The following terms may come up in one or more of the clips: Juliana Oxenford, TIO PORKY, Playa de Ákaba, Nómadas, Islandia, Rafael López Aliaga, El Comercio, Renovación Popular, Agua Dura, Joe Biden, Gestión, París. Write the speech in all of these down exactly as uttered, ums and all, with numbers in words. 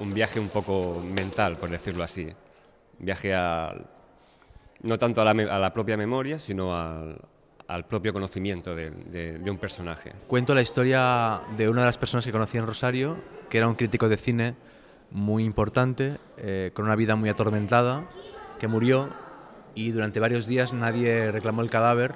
un viaje un poco mental, por decirlo así. Viaje a, no tanto a la, a la propia memoria, sino al, al propio conocimiento de, de, de un personaje. Cuento la historia de una de las personas que conocí en Rosario, que era un crítico de cine muy importante, eh, con una vida muy atormentada, que murió y durante varios días nadie reclamó el cadáver,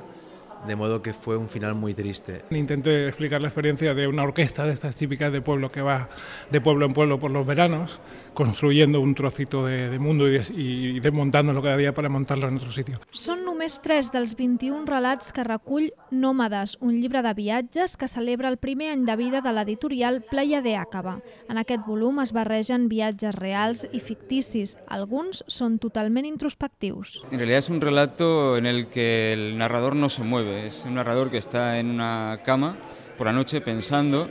de modo que fue un final muy triste. Intenté explicar la experiencia de una orquesta de estas típicas de pueblo que va de pueblo en pueblo por los veranos, construyendo un trocito de, de mundo y, de, y desmuntant-lo cada dia para muntar-lo en otro sitio. Són només tres dels vint-i-un relats que recull Nómades, un llibre de viatges que celebra el primer any de vida de l'editorial Playa de Ákaba. En aquest volum es barregen viatges reals i ficticis, alguns són totalment introspectius. En realidad es un relato en el que el narrador no se mueve. Es un narrador que está en una cama por la noche pensando,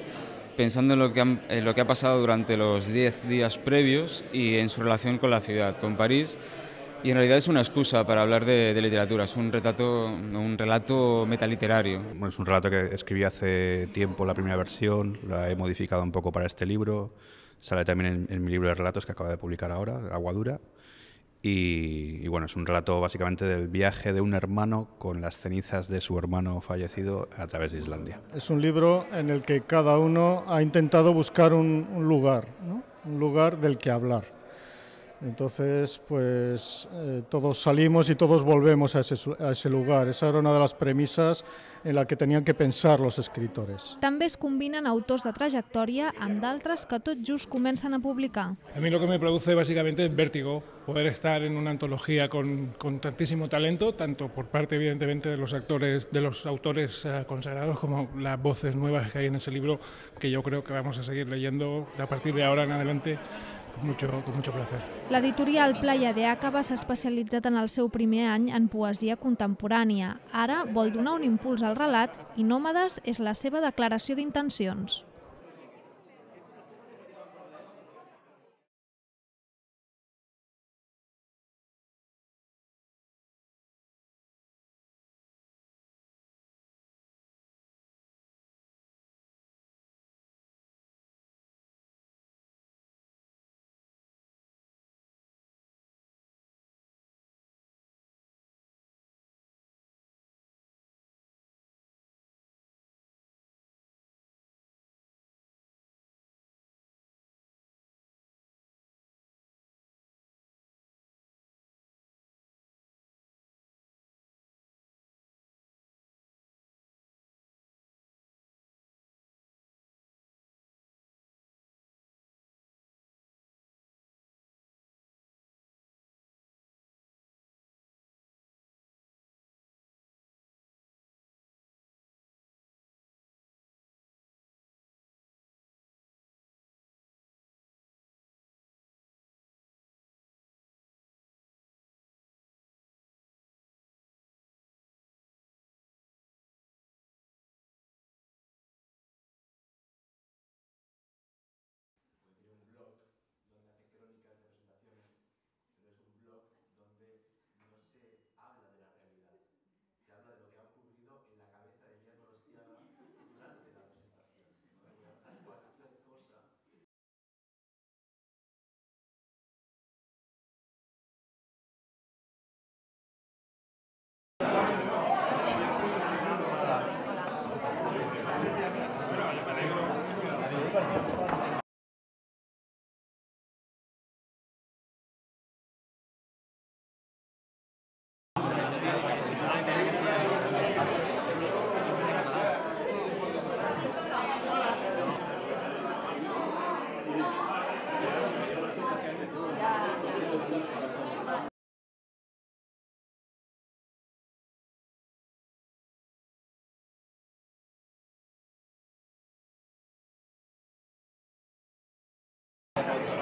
pensando en lo que, han, en lo que ha pasado durante los diez días previos y en su relación con la ciudad, con París. Y en realidad es una excusa para hablar de, de literatura, es un retrato, un relato metaliterario. Bueno, es un relato que escribí hace tiempo, la primera versión, la he modificado un poco para este libro. Sale también en, en mi libro de relatos que acabo de publicar ahora, Agua Dura. Y, y bueno, es un relato básicamente del viaje de un hermano con las cenizas de su hermano fallecido a través de Islandia. Es un libro en el que cada uno ha intentado buscar un, un lugar, ¿no? Un lugar del que hablar. Entonces, pues eh, todos salimos y todos volvemos a ese, a ese lugar. Esa era una de las premisas en la que tenían que pensar los escritores. També es combinen autors de trayectoria amb d'altres que tot just comencen a publicar. A mí lo que me produce básicamente es vértigo, poder estar en una antología con, con tantísimo talento, tanto por parte evidentemente de los actores, de los autores consagrados, como las voces nuevas que hay en ese libro, que yo creo que vamos a seguir leyendo a partir de ahora en adelante. Mucho, con mucho placer. L'editorial Playa de Ákaba s'ha especialitzat en el seu primer any en poesia contemporània. Ara vol donar un impuls al relat i Nómades és la seva declaració d'intencions. Gracias.